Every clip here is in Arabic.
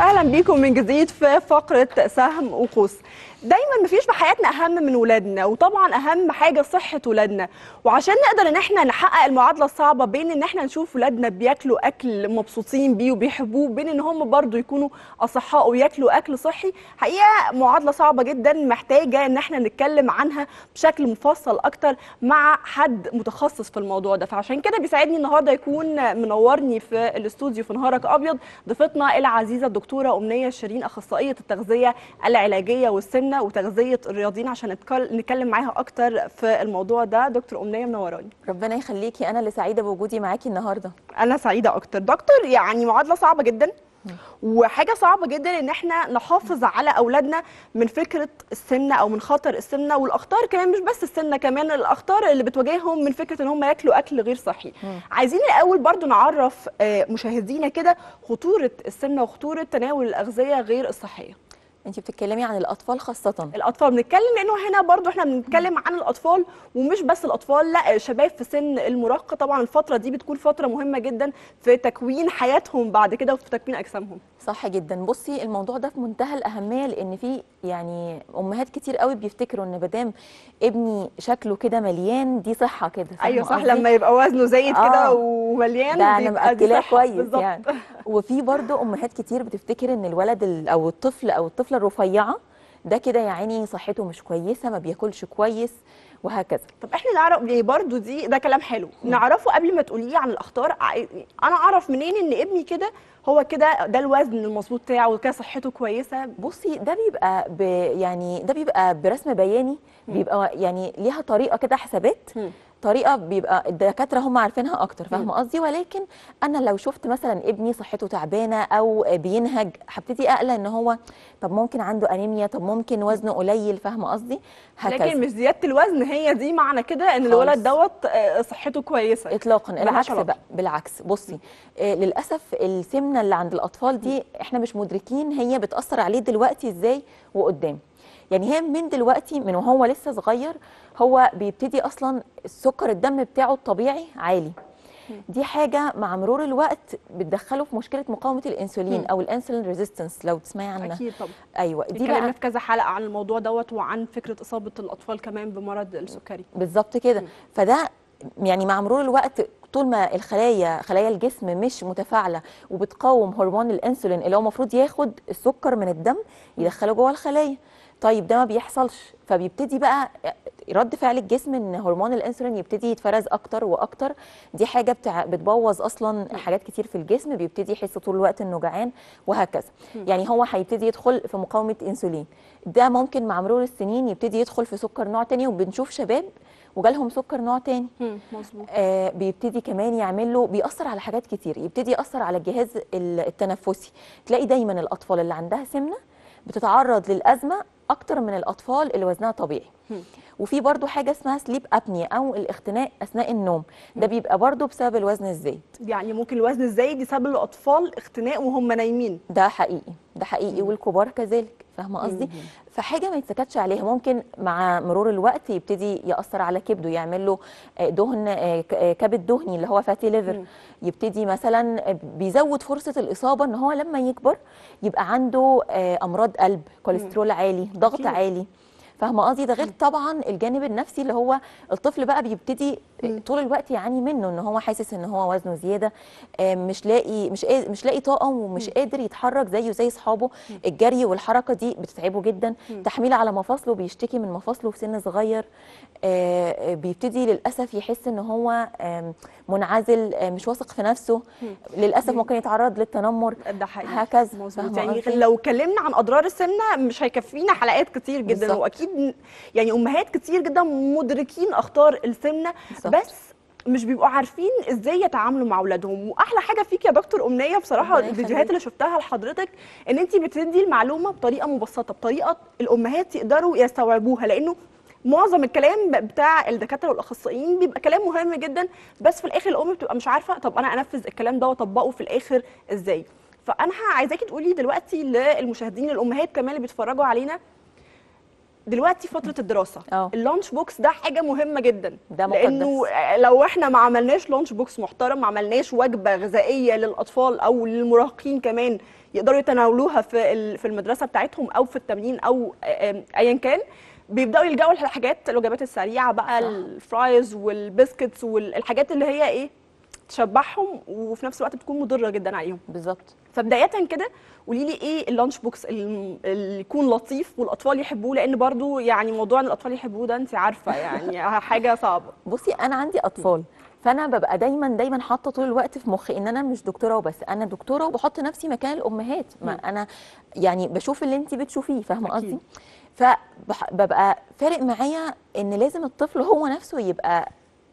اهلا بيكم من جديد في فقره سهم وقوس. دايما مفيش في حياتنا اهم من ولادنا، وطبعا اهم حاجه صحه ولادنا، وعشان نقدر ان احنا نحقق المعادله الصعبه بين ان احنا نشوف ولادنا بياكلوا اكل مبسوطين بيه وبيحبوه، بين ان هم برضو يكونوا اصحاء وياكلوا اكل صحي، حقيقه معادله صعبه جدا محتاجه ان احنا نتكلم عنها بشكل مفصل اكتر مع حد متخصص في الموضوع ده. فعشان كده بيساعدني النهارده يكون منورني في الاستوديو في نهارك ابيض ضيفتنا العزيزه الدكتوره امنيه شرين، اخصائيه التغذيه العلاجيه والسمنه وتغذيه الرياضيين، عشان نتكلم معاها اكتر في الموضوع ده. دكتور امنيه منوراني. ربنا يخليكي، انا اللي سعيده بوجودي معاكي النهارده. انا سعيده اكتر. دكتور، يعني معادله صعبه جدا وحاجه صعبه جدا ان احنا نحافظ على اولادنا من فكره السمنه او من خطر السمنه، والاخطار كمان مش بس السمنه، كمان الاخطار اللي بتواجههم من فكره ان هم ياكلوا اكل غير صحي. عايزين الاول برضو نعرف مشاهدينا كده خطوره السمنه وخطوره تناول الاغذيه غير الصحيه. انت بتتكلمي عن الاطفال، خاصه الاطفال بنتكلم، لانه هنا برضو احنا بنتكلم عن الاطفال، ومش بس الاطفال، لا، شباب في سن المراهقه. طبعا الفتره دي بتكون فتره مهمه جدا في تكوين حياتهم بعد كده وفي تكوين اجسامهم. صح جدا. بصي، الموضوع ده في منتهى الاهميه، لان في يعني امهات كتير قوي بيفتكروا ان مادام ابني شكله كده مليان دي صحه كده. ايوه صح، لما يبقى وزنه زايد كده ومليان ده انا مأكلاه كويس يعني. وفي برضو امهات كتير بتفتكر ان الولد او الطفل او الطفل الرفيعه ده كده يا عيني صحته مش كويسه، ما بياكلش كويس وهكذا. طب احنا نعرف ليه برضو ده كلام حلو نعرفه قبل ما تقوليه عن الاخطار. انا اعرف منين ان ابني كده هو كده ده الوزن المظبوط بتاعه وكده صحته كويسه؟ بصي، ده بيبقى يعني ده بيبقى برسم بياني، بيبقى يعني ليها طريقه كده حسابات، طريقه بيبقى الدكاتره هم عارفينها اكتر، فاهمه قصدي؟ ولكن انا لو شفت مثلا ابني صحته تعبانه او بينهج، هبتدي اقلق ان هو طب ممكن عنده انيميا، طب ممكن وزنه قليل، فاهمه قصدي؟ لكن مش زياده الوزن هي دي معنى كده ان الولد دوت صحته كويسه اطلاقا. العكس بقى، بالعكس. بصي، للاسف السمنه اللي عند الاطفال دي احنا مش مدركين هي بتاثر عليه دلوقتي ازاي وقدام. يعني هي من دلوقتي، من وهو لسه صغير، هو بيبتدي اصلا السكر الدم بتاعه الطبيعي عالي. دي حاجه مع مرور الوقت بتدخله في مشكله مقاومه الانسولين او الانسولين ريزيستنس، لو تسمعي عنها. اكيد طبعا. ايوه، دي بقى في كذا حلقه عن الموضوع دوت وعن فكره اصابه الاطفال كمان بمرض السكري. بالظبط كده. فده يعني مع مرور الوقت، طول ما خلايا الجسم مش متفاعله وبتقاوم هرمون الانسولين اللي هو المفروض ياخد السكر من الدم يدخله جوه الخلايا، طيب ده ما بيحصلش، فبيبتدي بقى رد فعل الجسم ان هرمون الانسولين يبتدي يتفرز اكتر واكتر. دي حاجه بتبوظ اصلا حاجات كتير في الجسم، بيبتدي يحس طول الوقت انه جعان وهكذا. يعني هو هيبتدي يدخل في مقاومه انسولين، ده ممكن مع مرور السنين يبتدي يدخل في سكر نوع تاني، وبنشوف شباب وجالهم سكر نوع تاني. مظبوط. بيبتدي كمان يعمل له، بيأثر على حاجات كتير، يبتدي يأثر على الجهاز التنفسي. تلاقي دايما الاطفال اللي عندها سمنه بتتعرض للازمه اكتر من الاطفال اللي وزنها طبيعي. وفي برضو حاجه اسمها سليب ابنيا او الاختناق اثناء النوم، ده بيبقى برضو بسبب الوزن الزايد. يعني ممكن الوزن الزايد يسبب للاطفال اختناق وهم نايمين. ده حقيقي، ده حقيقي، والكبار كذلك، فاهمه قصدي؟ فحاجه ما يتسكتش عليها. ممكن مع مرور الوقت يبتدي ياثر على كبده، يعمل له دهن، كبد دهني اللي هو فاتي ليفر، يبتدي مثلا بيزود فرصه الاصابه ان هو لما يكبر يبقى عنده امراض قلب، كوليسترول عالي، ضغط عالي، فاهمه قصدي؟ ده غير طبعا الجانب النفسي اللي هو الطفل بقى بيبتدي طول الوقت يعاني منه، ان هو حاسس ان هو وزنه زياده، مش لاقي طاقه ومش قادر يتحرك زيه زي اصحابه، الجري والحركه دي بتتعبه جدا، تحميل على مفاصله، بيشتكي من مفاصله في سن صغير، بيبتدي للاسف يحس ان هو منعزل، مش واثق في نفسه، للاسف ممكن يتعرض للتنمر. ده حقيقي. هكذا. مظبوط. يعني لو اتكلمنا عن اضرار السمنه مش هيكفينا حلقات كتير جدا. بالزبط. واكيد يعني امهات كتير جدا مدركين اخطار السمنه، بس مش بيبقوا عارفين ازاي يتعاملوا مع اولادهم. واحلى حاجه فيك يا دكتور امنيه بصراحه الفيديوهات اللي شفتها لحضرتك، ان انت بتدي المعلومه بطريقه مبسطه، بطريقه الامهات يقدروا يستوعبوها، لانه معظم الكلام بتاع الدكاتره والاخصائيين بيبقى كلام مهم جدا، بس في الاخر الام بتبقى مش عارفه طب انا انفذ الكلام ده واطبقه في الاخر ازاي. فانا عايزاكي تقولي دلوقتي للمشاهدين الامهات كمان اللي بيتفرجوا علينا، دلوقتي فتره الدراسه اللانش بوكس ده حاجه مهمه جدا، ده مقدس. لانه لو احنا ما عملناش لانش بوكس محترم، ما عملناش وجبه غذائيه للاطفال او للمراهقين كمان يقدروا يتناولوها في المدرسه بتاعتهم او في التمرين او ايا كان، بيبداوا يلجأوا للحاجات الوجبات السريعه بقى، الفرايز والبسكتس والحاجات اللي هي ايه تشبعهم وفي نفس الوقت بتكون مضره جدا عليهم. بالظبط. فبدايه كده قولي لي ايه اللانش بوكس اللي يكون لطيف والاطفال يحبوه، لان برضو يعني موضوع ان الاطفال يحبوه ده انت عارفه يعني حاجه صعبه. بصي انا عندي اطفال، فانا ببقى دايما حاطه طول الوقت في مخي ان انا مش دكتوره وبس، انا دكتوره وبحط نفسي مكان الامهات، ما انا يعني بشوف اللي انت بتشوفيه، فاهمه قصدي؟ فببقى فارق معايا ان لازم الطفل هو نفسه يبقى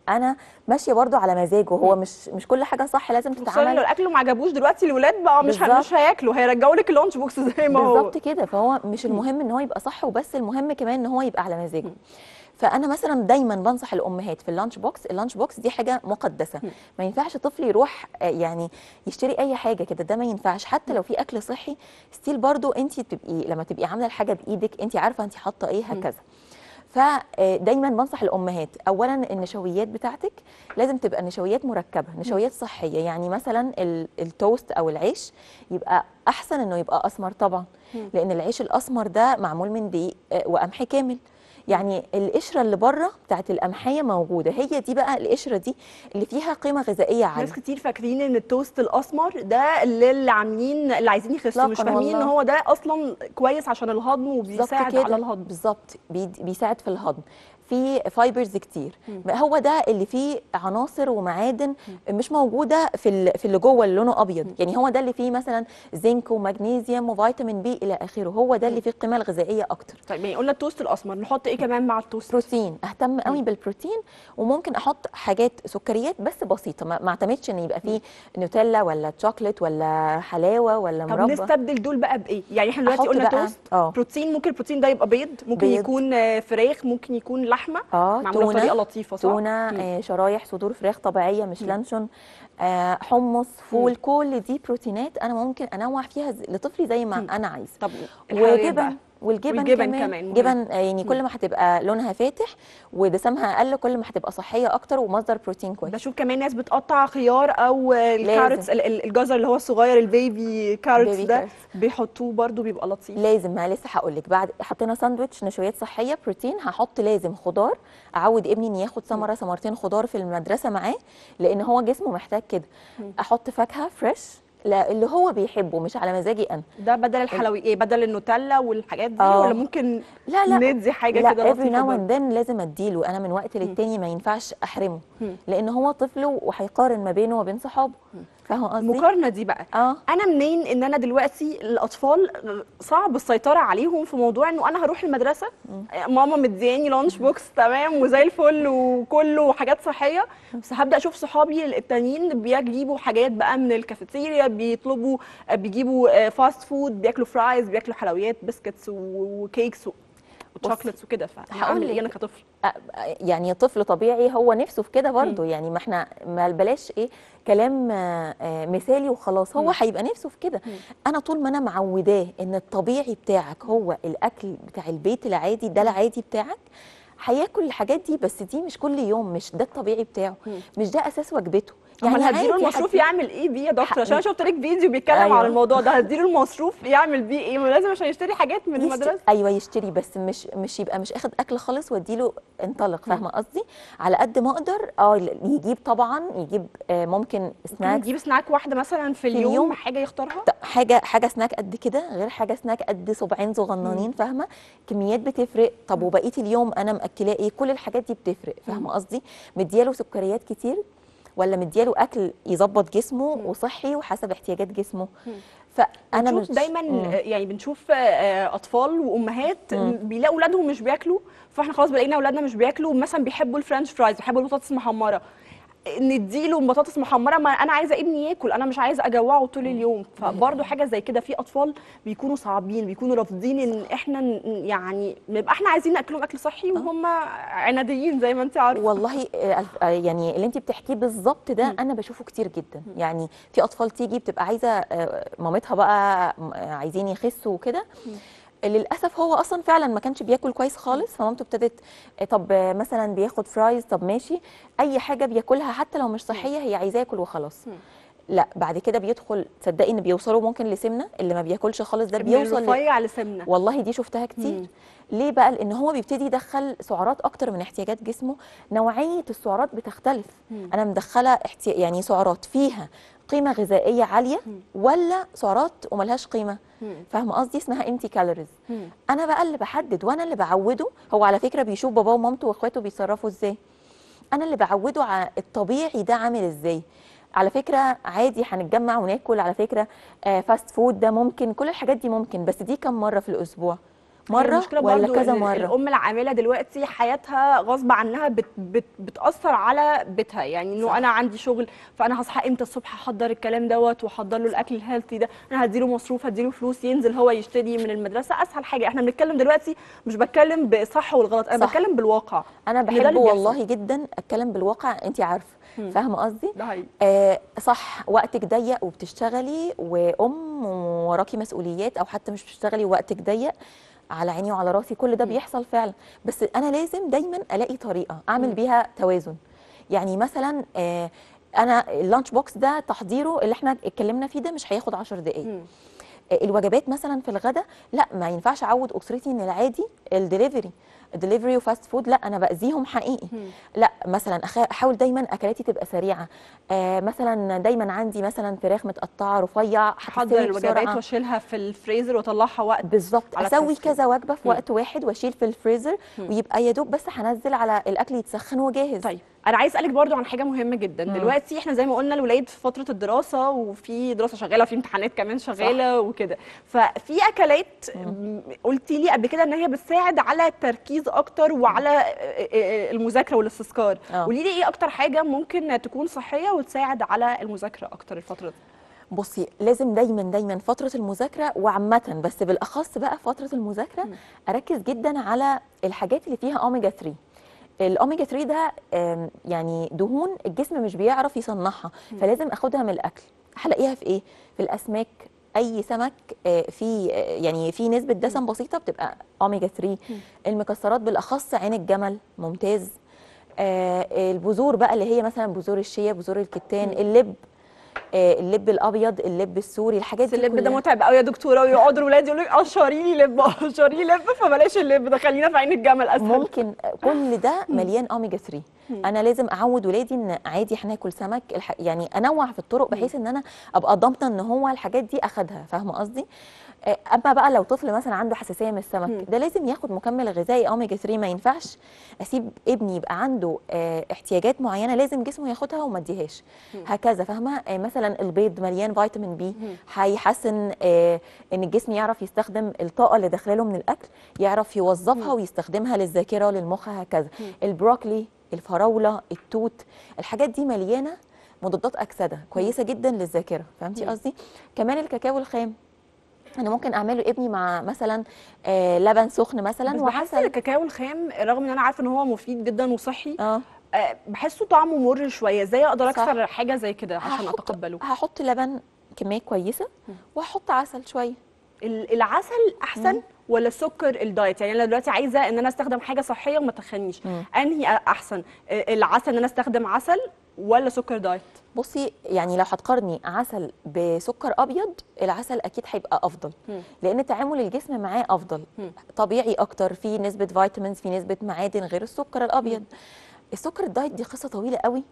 انا ماشيه برضو على مزاجه، هو مش كل حاجه صح لازم تتعمل. لو الاكل ما عجبوش دلوقتي الولاد بقى مش هياكلوا، هيرجعوا لك اللانش بوكس زي ما هو بالظبط كده. فهو مش المهم ان هو يبقى صح وبس، المهم كمان ان هو يبقى على مزاجه. فانا مثلا دايما بنصح الامهات في اللانش بوكس دي حاجه مقدسه، ما ينفعش طفل يروح يعني يشتري اي حاجه كده، ده ما ينفعش. حتى لو في اكل صحي ستيل برضو انت تبقي لما تبقي عامله الحاجه بايدك انت عارفه انت حاطه ايه هكذا. فدايما بنصح الامهات اولا النشويات بتاعتك لازم تبقى نشويات مركبه، نشويات صحيه، يعني مثلا التوست او العيش يبقى احسن انه يبقى اسمر طبعا، لان العيش الاسمر ده معمول من دقيق وقمح كامل، يعني القشره اللي بره بتاعت القمحيه موجوده، هي دي بقى القشره دي اللي فيها قيمه غذائيه عاليه. ناس كتير فاكرين ان التوست الاسمر ده اللي عايزين يخسوا، مش فاهمين ان هو ده اصلا كويس عشان الهضم وبيساعد على الهضم. بالظبط، بيساعد في الهضم، في فايبرز كتير، هو ده اللي فيه عناصر ومعادن مش موجوده في اللي جوه اللي لونه ابيض، يعني هو ده اللي فيه مثلا زنك ومغنيسيوم وفيتامين بي الى اخره، هو ده اللي فيه القيمه الغذائيه اكتر. طيب يعني قلنا التوست الاسمر، نحط ايه كمان مع التوست؟ بروتين، اهتم قوي بالبروتين، وممكن احط حاجات سكريات بس بسيطه، ما اعتمدش ان يبقى فيه نوتيلا ولا تشوكليت ولا حلاوه ولا مربى. طب نستبدل دول بقى بايه؟ يعني احنا دلوقتي قلنا توست، بروتين، ممكن البروتين ده يبقى بيض، ممكن يكون فراخ، ممكن يكون لحم، معموله بطريقه لطيفه صح؟ تونه، شرايح صدور فراخ طبيعيه مش لانشون، حمص، فول، كل دي بروتينات انا ممكن انوع فيها لطفلي زي ما انا عايزه. طب والجبن كمان جبن، يعني كل ما هتبقى لونها فاتح ودسمها اقل كل ما هتبقى صحيه اكتر ومصدر بروتين كويس. بشوف كمان ناس بتقطع خيار او الكارتس، الجزر اللي هو الصغير البيبي كارتس ده بيحطوه برده بيبقى لطيف. لازم، ما لسه هقول لك، بعد حطينا ساندوتش نشويات صحيه بروتين، هحط لازم خضار، اعود ابني ان ياخد ثمره ثمرتين خضار في المدرسه معاه لان هو جسمه محتاج كده. احط فاكهه فريش لا اللي هو بيحبه مش على مزاجي انا، ده بدل الحلوي ايه، بدل النوتيلا والحاجات دي، ولا ممكن لا ندي حاجه كده لطيفه؟ لا every now and then لازم اديله، انا من وقت للتاني ما ينفعش احرمه، لان هو طفله وهيقارن ما بينه وبين صحابه، فاهمه قصدي؟ المقارنه دي بقى انا منين ان انا دلوقتي الاطفال صعب السيطره عليهم في موضوع انه انا هروح المدرسه ماما مدياني لانش بوكس تمام وزي الفل وكله حاجات صحيه، بس هبدا اشوف صحابي التانيين بيجيبوا حاجات بقى من الكافيتيريا، بيطلبوا، بيجيبوا فاست فود، بياكلوا فرايز، بياكلوا حلويات، بسكتس وكيكس وشوكليتس وكده، فهعمل ايه انا كطفل؟ يعني طفل طبيعي هو نفسه في كده برضه، يعني ما احنا بلاش ايه كلام مثالي وخلاص، هو هيبقى نفسه في كده. انا طول ما انا معوداه ان الطبيعي بتاعك هو الاكل بتاع البيت العادي ده، العادي بتاعك هياكل الحاجات دي، بس دي مش كل يوم، مش ده الطبيعي بتاعه، مش ده اساس وجبته. يعني هديله المصروف يعمل ايه بيه يا دكتور؟ عشان انا شفت لك فيديو بيتكلم عن الموضوع ده، هديله المصروف يعمل بيه ايه؟ لازم عشان يشتري حاجات من المدرسه. ايوه يشتري، بس مش يبقى مش اخد اكل خالص واديله انطلق، فاهمه قصدي؟ على قد ما اقدر يجيب، طبعا يجيب ممكن سناك، يجيب سناك واحده مثلا في اليوم، حاجه يختارها، حاجه سناك قد كده، غير حاجه سناك قد صباعين صغننين، فاهمه؟ كميات بتفرق. طب وبقيه اليوم انا ماكلاه ايه؟ كل الحاجات دي بتفرق، فاهمه قصدي؟ مدياله سكريات كتير ولا مدياله اكل يظبط جسمه وصحي وحسب احتياجات جسمه؟ فانا بنشوف دايما يعني بنشوف اطفال وامهات بيلاقوا اولادهم مش بياكلوا، فاحنا خلاص بلاقينا اولادنا مش بياكلوا، مثلا بيحبوا الفرنش فرايز، بيحبوا البطاطس المحمره، نديله بطاطس محمره، ما انا عايزه ابني ياكل، انا مش عايزه اجوعه طول اليوم. فبرضه حاجه زي كده، في اطفال بيكونوا صعبين، بيكونوا رافضين ان احنا يعني نبقى احنا عايزين ناكلهم اكل صحي وهم عناديين زي ما انت عارفه. والله يعني اللي انت بتحكيه بالظبط ده انا بشوفه كتير جدا، يعني في اطفال تيجي بتبقى عايزه مامتها بقى عايزين يخسوا وكده، للاسف هو اصلا فعلا ما كانش بياكل كويس خالص، فمامته ابتدت طب مثلا بياخد فرايز، طب ماشي اي حاجه بياكلها حتى لو مش صحيه، هي عايزاه ياكل وخلاص. لا بعد كده بيدخل، تصدقي ان بيوصلوا ممكن لسمنه، اللي ما بياكلش خالص ده بيوصل رفيع لسمنه، والله دي شفتها كتير. ليه بقى؟ لان هو بيبتدي يدخل سعرات اكتر من احتياجات جسمه، نوعيه السعرات بتختلف. انا مدخله يعني سعرات فيها قيمه غذائيه عاليه ولا سعرات وملهاش قيمه، فاهمه قصدي؟ اسمها امتي كالوريز. انا بقى اللي بحدد وانا اللي بعوده. هو على فكره بيشوف باباه ومامته واخواته بيتصرفوا ازاي، انا اللي بعوده على الطبيعي ده عامل ازاي. على فكره عادي هنتجمع وناكل، على فكره فاست فود ده ممكن، كل الحاجات دي ممكن، بس دي كم مره في الاسبوع؟ مره ولا كذا مره؟ الام العامله دلوقتي حياتها غصب عنها بتاثر على بيتها، يعني انه انا عندي شغل، فانا هصحى امتى الصبح احضر الكلام دوت واحضر له الاكل الهيلثي ده، انا هديله مصروف، هديله فلوس ينزل هو يشتري من المدرسه، اسهل حاجه. احنا بنتكلم دلوقتي، مش بتكلم بصح والغلط، انا بتكلم بالواقع. انا بحب والله جدا اتكلم بالواقع، انت عارفه، فاهمه قصدي؟ صح، وقتك ضيق وبتشتغلي وام ووراكي مسؤوليات، او حتى مش بتشتغلي وقتك ضيق، على عيني وعلى راسي كل ده بيحصل فعلا، بس انا لازم دايما الاقي طريقه اعمل بيها توازن. يعني مثلا انا اللانش بوكس ده تحضيره اللي احنا اتكلمنا فيه ده مش هياخد 10 دقائق. الوجبات مثلا في الغداء لا، ما ينفعش اعود اسرتي ان العادي الدليفري وفاست فود، لا انا باذيهم حقيقي. لا مثلا احاول دايما اكلاتي تبقى سريعه، مثلا دايما عندي مثلا فراخ متقطعه رفيع، احضر الوجبات واشيلها في الفريزر واطلعها وقت بالظبط، اسوي كذا وجبه في وقت واحد واشيل في الفريزر، ويبقى يا دوب بس هنزل على الاكل يتسخن وجاهز. طيب انا عايز اسالك برضو عن حاجه مهمه جدا. دلوقتي احنا زي ما قلنا الولاد في فتره الدراسه، وفي دراسه شغاله، في امتحانات كمان شغاله وكده، ففي اكلات قلتي لي قبل كده ان هي بتساعد على التركيز اكتر وعلى المذاكره والاستذكار. قولي لي ايه اكتر حاجه ممكن تكون صحيه وتساعد على المذاكره اكتر الفتره دي؟ بصي لازم دايما فتره المذاكره وعامه، بس بالاخص بقى فتره المذاكره اركز جدا على الحاجات اللي فيها اوميجا 3. الاوميجا 3 ده يعني دهون الجسم مش بيعرف يصنعها، فلازم اخدها من الاكل. هلاقيها في ايه؟ في الاسماك، اي سمك في يعني في نسبه دسم بسيطه بتبقى اوميجا 3. المكسرات بالاخص عين الجمل ممتاز، البذور بقى اللي هي مثلا بذور الشيا، بذور الكتان، اللب الابيض، اللب السوري، الحاجات دي. اللب ده متعب قوي يا دكتوره، ويقعدوا ولادي يقولوا لي قشري لي لب قشري لي لب، فبلاش اللب ده، خلينا في عين الجمل اسهل. ممكن كل ده مليان اوميجا 3. انا لازم اعود ولادي ان عادي احنا ناكل سمك، يعني انوع في الطرق بحيث ان انا ابقى ضامنه ان هو الحاجات دي اخدها، فاهمه قصدي؟ اما بقى لو طفل مثلا عنده حساسيه من السمك ده لازم ياخد مكمل غذائي اوميجا 3. ما ينفعش اسيب ابني يبقى عنده احتياجات معينه لازم جسمه ياخدها وما اديهاش، هكذا فاهمه؟ مثلا البيض مليان فيتامين بي، هيحسن ان الجسم يعرف يستخدم الطاقه اللي داخله من الاكل، يعرف يوظفها ويستخدمها للذاكره، للمخ، هكذا. البروكلي، الفراوله، التوت، الحاجات دي مليانه مضادات اكسده كويسه جدا للذاكره، فهمتي قصدي؟ كمان الكاكاو الخام انا ممكن اعمله ابني مع مثلا لبن سخن مثلا وعسل. الكاكاو الخام رغم ان انا عارفه ان هو مفيد جدا وصحي، بحسه طعمه مر شويه، ازاي اقدر اكسر حاجه زي كده عشان اتقبله؟ هحط لبن كميه كويسه وهحط عسل شويه. العسل احسن ولا السكر الدايت؟ يعني انا دلوقتي عايزه ان انا استخدم حاجه صحيه وما تخنيش، انهي احسن؟ العسل، ان انا استخدم عسل ولا سكر دايت؟ بصي يعني لو هتقارني عسل بسكر ابيض، العسل اكيد هيبقى افضل، لان تعامل الجسم معاه افضل، طبيعي اكتر، فيه نسبه فيتامينز، فيه نسبه معادن غير السكر الابيض. السكر الدايت دي قصه طويله قوي،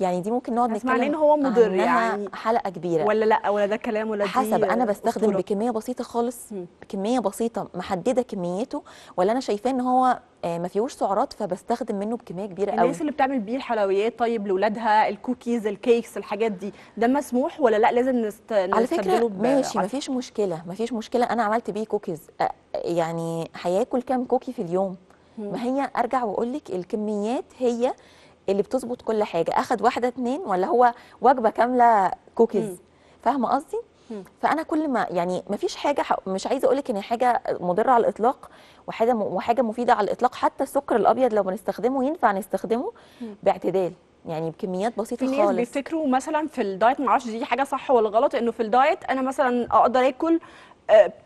يعني دي ممكن نقعد نتكلم ان هو مضر، يعني حلقه كبيره ولا لا، ولا ده كلام ولا دي حسب. انا بستخدم بكميه بسيطه خالص، كميه بسيطه محدده كميته، ولا انا شايفاه ان هو ما فيهوش سعرات فبستخدم منه بكميه كبيره قوي. الناس اللي بتعمل بيه الحلويات طيب لاولادها، الكوكيز، الكيكس، الحاجات دي، ده مسموح ولا لا لازم نستبدله؟ على فكره ماشي، ما فيش مشكله، انا عملت بيه كوكيز، يعني هياكل كام كوكي في اليوم؟ ما هي ارجع واقول لك الكميات هي اللي بتظبط كل حاجه، اخد واحده اتنين ولا هو وجبه كامله كوكيز، فاهمه قصدي؟ فانا كل ما يعني ما فيش حاجه، مش عايزه اقول لك ان حاجه مضره على الاطلاق وحاجه مفيده على الاطلاق. حتى السكر الابيض لو بنستخدمه ينفع نستخدمه باعتدال، يعني بكميات بسيطه خالص. في ناس بيفتكروا مثلا في الدايت، معرفش دي حاجه صح ولا غلط، انه في الدايت انا مثلا اقدر اكل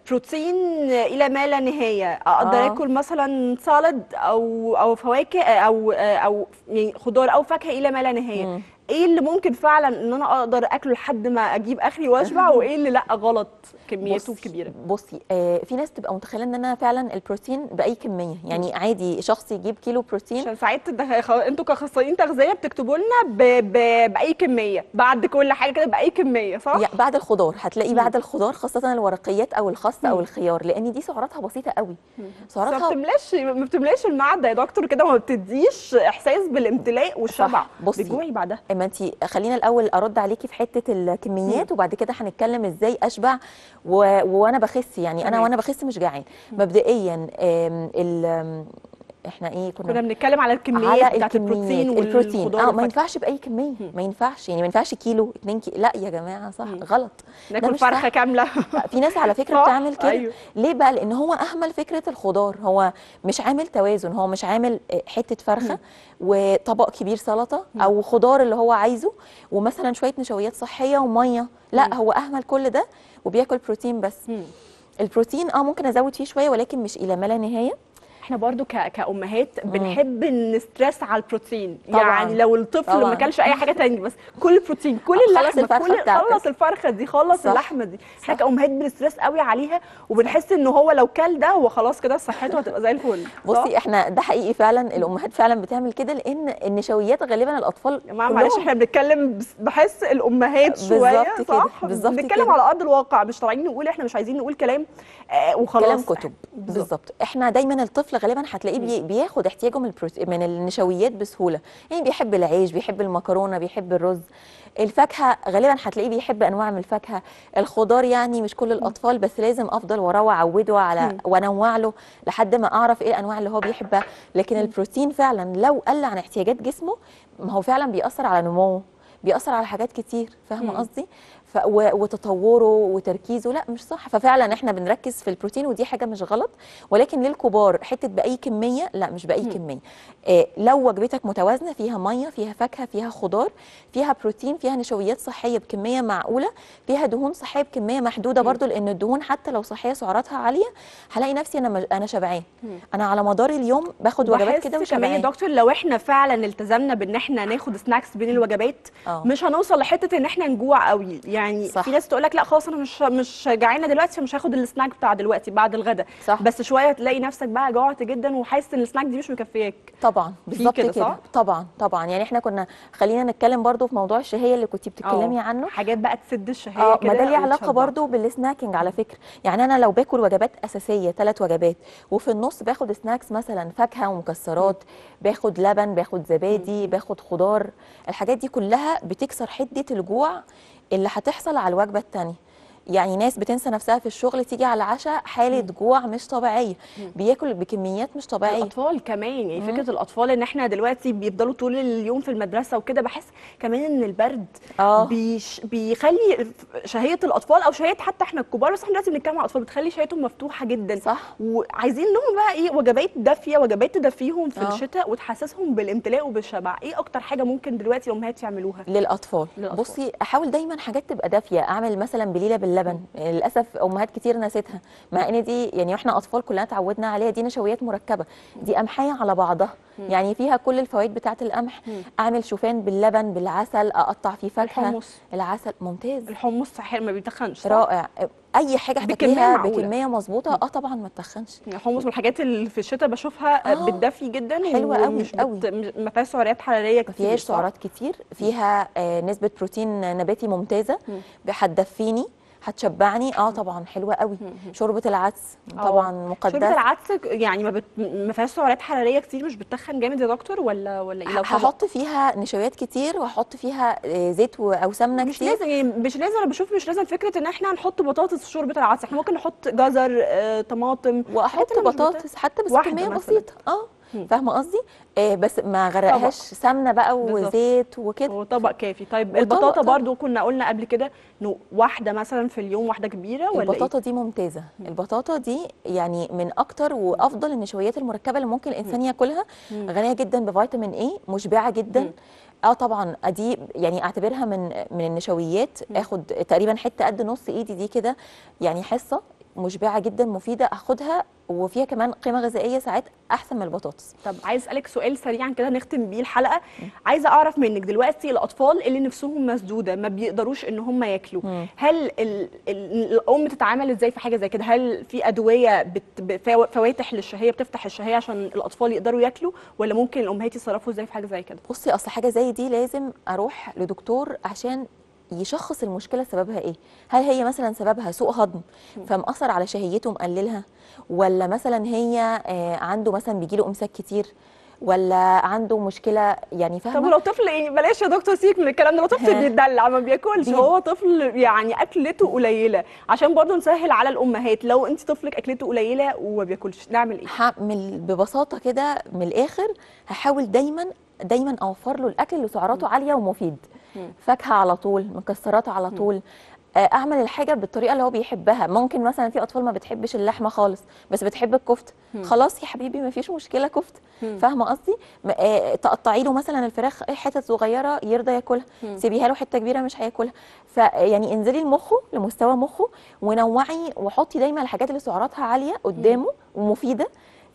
بروتين الى ما لا نهايه. اقدر اكل مثلا سالاد او فواكه او يعني خضار او فاكهه الى ما لا نهايه. ايه اللي ممكن فعلا ان انا اقدر اكله لحد ما اجيب اخري واشبع، وايه اللي لا غلط كمياته كبيره؟ بصي في ناس تبقى متخيله ان انا فعلا البروتين باي كميه، يعني عادي شخص يجيب كيلو بروتين. عشان ساعات انتوا كاخصائيين تغذيه بتكتبوا لنا باي كميه، بعد كل حاجه كده باي كميه، صح؟ يعني بعد الخضار هتلاقي بعد الخضار خاصه الورقيات او الخس او الخيار، لان دي سعراتها بسيطه قوي. سعراتها ما بتملاش المعده يا دكتور كده، وما بتديش احساس بالامتلاء والشبع. بتجوعي بعدها. ما انت خلينا الاول ارد عليكي في حته الكميات وبعد كده هنتكلم ازاي اشبع وانا بخس. يعني انا وانا بخس مش جعان. مبدئيا احنا ايه كنا بنتكلم على الكميات بتاعت البروتين والخضار. ما ينفعش باي كميه، ما ينفعش، يعني ما ينفعش كيلو 2 كيلو، لا يا جماعه، صح غلط. ناكل فرخه كامله في ناس على فكره بتعمل كده. أيوه. ليه بقى؟ لان هو اهمل فكره الخضار، هو مش عامل توازن، هو مش عامل حته فرخه وطبق كبير سلطه او خضار اللي هو عايزه ومثلا شويه نشويات صحيه وميه، لا هو اهمل كل ده وبياكل بروتين بس. البروتين ممكن ازود فيه شويه ولكن مش الى ما لا نهايه. احنا برضو كأمهات بنحب نسترس على البروتين طبعاً. يعني لو الطفل ما كلش اي حاجه ثانيه بس كل بروتين، كل اللحمه، خلص الفرخه دي، خلص اللحمه دي. احنا كأمهات بنسترس قوي عليها وبنحس ان هو لو كل ده هو خلاص كده صحته هتبقى زي الفل. بصي احنا ده حقيقي فعلا، الامهات فعلا بتعمل كده، لان النشويات غالبا الاطفال يا جماعه معلش احنا بنتكلم بحس الامهات شويه، صح؟ بنتكلم على ارض الواقع، مش طالعين نقول، احنا مش عايزين نقول كلام وخلاص، كلام كتب. بالظبط. احنا دايما الطفل غالبا هتلاقيه بياخد احتياجه من النشويات بسهوله، يعني بيحب العيش، بيحب المكرونه، بيحب الرز، الفاكهه غالبا هتلاقيه بيحب انواع من الفاكهه، الخضار يعني مش كل الاطفال، بس لازم افضل وراه واعوده على وانوع له لحد ما اعرف ايه الانواع اللي هو بيحبها. لكن البروتين فعلا لو قل عن احتياجات جسمه ما هو فعلا بيأثر على نموه، بيأثر على حاجات كتير، فاهمه قصدي؟ وتطوره وتركيزه، لا مش صح. ففعلا احنا بنركز في البروتين ودي حاجه مش غلط، ولكن للكبار حته باي كميه، لا مش باي كميه. لو وجبتك متوازنه فيها ميه، فيها فاكهه، فيها خضار، فيها بروتين، فيها نشويات صحيه بكميه معقوله، فيها دهون صحيه بكميه محدوده برضو، لان الدهون حتى لو صحيه سعراتها عاليه هلاقي نفسي انا شبعان. انا على مدار اليوم باخد وجبات كده وشبعان. بس يا دكتور لو احنا فعلا التزمنا بان احنا ناخد سناكس بين الوجبات مش هنوصل لحته ان احنا نجوع قوي. يعني صح. في ناس تقول لك لا خلاص انا مش جعانه دلوقتي فمش هاخد السناك بتاع دلوقتي بعد الغدا، صح. بس شويه تلاقي نفسك بقى جوعت جدا وحاسس ان السناك دي مش مكفياك. طبعا بالظبط كده. طبعا طبعا. يعني احنا كنا خلينا نتكلم برضو في موضوع الشهيه اللي كنت بتتكلمي عنه، حاجات بقى تسد الشهيه كده. ما ده ليه علاقه برضو بالسناكينج على فكره. يعني انا لو باكل وجبات اساسيه 3 وجبات وفي النص باخد سناكس مثلا فاكهه ومكسرات، باخد لبن، باخد زبادي، باخد خضار، الحاجات دي كلها بتكسر حده الجوع اللي هتحصل على الوجبه الثانيه. يعني ناس بتنسى نفسها في الشغل، تيجي على العشاء حاله جوع مش طبيعيه، بياكل بكميات مش طبيعيه. الاطفال كمان، يعني فكره الاطفال ان احنا دلوقتي بيفضلوا طول اليوم في المدرسه وكده، بحس كمان ان البرد بيخلي شهيه الاطفال او شهيه حتى احنا الكبار، بس احنا دلوقتي بنتكلم على الاطفال، بتخلي شهيتهم مفتوحه جدا، صح. وعايزين لهم بقى ايه؟ وجبات دافيه، وجبات تدفيهم في الشتاء وتحسسهم بالامتلاء وبالشبع. ايه اكتر حاجه ممكن دلوقتي الامهات يعملوها للاطفال؟ بصي احاول دايما حاجات تبقى دافيه، اعمل مثلا بليله باللبن، للاسف امهات كتير نسيتها، مع ان دي يعني احنا اطفال كلنا اتعودنا عليها، دي نشويات مركبه، دي قمحيه على بعضها، يعني فيها كل الفوائد بتاعه القمح. اعمل شوفان باللبن، بالعسل، اقطع فيه فاكهه، الحمص. العسل ممتاز، الحمص صحيح ما بيتخنش، رائع. اي حاجه هتاكليها بكميه مظبوطه طبعا ما تتخنش. الحمص والحاجات اللي في الشتاء بشوفها بتدفي جدا، حلوه قوي قوي، ما فيهاش سعرات حراريه كتير، ما فيهاش سعرات كتير، فيها نسبه بروتين نباتي ممتازه، هتدفيني، هتشبعني. طبعا حلوه قوي. شوربه العدس طبعا مقدسه، شوربه العدس يعني ما فيهاش سعرات حراريه كتير، مش بتتخن جامد يا دكتور ولا ايه؟ لو هحط فيها نشويات كتير وهحط فيها زيت او سمنه مش كتير، مش لازم، يعني مش لازم، انا بشوف مش لازم فكره ان احنا هنحط بطاطس في شوربه العدس، احنا ممكن نحط جزر، طماطم، واحط بطاطس حتى بس كميه بسيطه. فاهمه قصدي؟ بس ما غرقهاش سمنه بقى وزيت وكده، وطبق كافي. طيب البطاطا برضو كنا قلنا قبل كده انه واحده مثلا في اليوم، واحده كبيره ولا البطاطا دي ممتازه. البطاطا دي يعني من اكتر وافضل النشويات المركبه اللي ممكن الانسان ياكلها، غنيه جدا بفيتامين اي، مشبعه جدا. طبعا دي يعني اعتبرها من النشويات، اخد تقريبا حته قد نص ايدي دي كده، يعني حصه مشبعه جدا مفيده اخدها، وفيها كمان قيمه غذائيه ساعات احسن من البطاطس. طب عايز اسالك سؤال سريعا كده نختم بيه الحلقه، عايزه اعرف منك دلوقتي الاطفال اللي نفسهم مسدوده ما بيقدروش ان هم ياكلوا، هل الام تتعامل ازاي في حاجه زي كده؟ هل في ادويه فواتح للشهيه بتفتح الشهيه عشان الاطفال يقدروا ياكلوا، ولا ممكن الامهات يتصرفوا ازاي في حاجه زي كده؟ بصي اصل حاجه زي دي لازم اروح لدكتور عشان يشخص المشكله سببها ايه. هل هي مثلا سببها سوء هضم فمأثر على شهيته مقللها، ولا مثلا هي عنده مثلا بيجيله امساك كتير، ولا عنده مشكله يعني فاهمه؟ طب لو طفل يعني بلاش يا دكتور سيك من الكلام ده، لو طفل بيتدلع ما بياكلش، هو طفل يعني اكلته قليله، عشان برضه نسهل على الامهات، لو انت طفلك اكلته قليله وما بياكلش نعمل ايه؟ هعمل ببساطه كده من الاخر، هحاول دايما اوفر له الاكل اللي سعراته عاليه ومفيد، فاكهه على طول، مكسرات على طول، اعمل الحاجه بالطريقه اللي هو بيحبها. ممكن مثلا في اطفال ما بتحبش اللحمه خالص بس بتحب الكفته، خلاص يا حبيبي ما فيش مشكله كفته، فاهمه قصدي؟ تقطعي له مثلا الفراخ حتت صغيره يرضى ياكلها، سيبيها له حته كبيره مش هياكلها. فيعني انزلي لمخه لمستوى مخه، ونوعي وحطي دايما الحاجات اللي سعراتها عاليه قدامه ومفيده،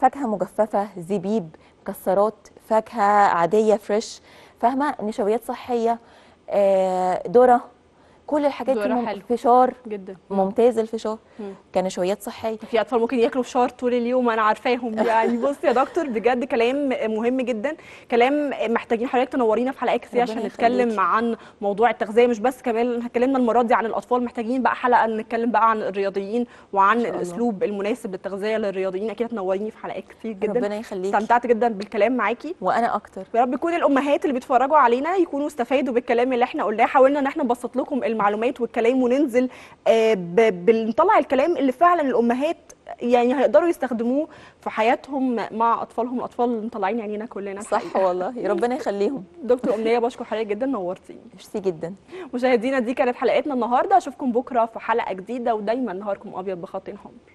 فاكهه مجففه، زبيب، مكسرات، فاكهه عاديه فريش، فاهمه، نشويات صحيه، ذره، كل الحاجات دي. فشار جدا ممتاز، الفشار كنشويات صحيه. في اطفال ممكن ياكلوا فشار طول اليوم، انا عارفاهم يعني. بصي يا دكتور بجد كلام مهم جدا، كلام محتاجين حضرتك تنورينا في حلقات كتير عشان نتكلم عن موضوع التغذيه، مش بس كمان اتكلمنا المره دي عن الاطفال، محتاجين بقى حلقه نتكلم بقى عن الرياضيين وعن الاسلوب المناسب للتغذيه للرياضيين. اكيد تنوريني في حلقات كتير جدا، ربنا يخليكي، استمتعت جدا بالكلام معاكي. وانا اكتر، يا رب كل الامهات اللي بيتفرجوا علينا يكونوا استفادوا بالكلام اللي احنا قلناه، حاولنا ان احنا نبسط لكم المعلومات والكلام، وننزل بنطلع الكلام اللي فعلا الامهات يعني هيقدروا يستخدموه في حياتهم مع اطفالهم. الاطفال مطلعين عينينا كلنا صح والله، ربنا يخليهم. دكتور امنيه بشكر حضرتك جدا، نورتيني. ميرسي جدا. مشاهدينا دي كانت حلقتنا النهارده، اشوفكم بكره في حلقه جديده، ودايما نهاركم ابيض بخط حمر.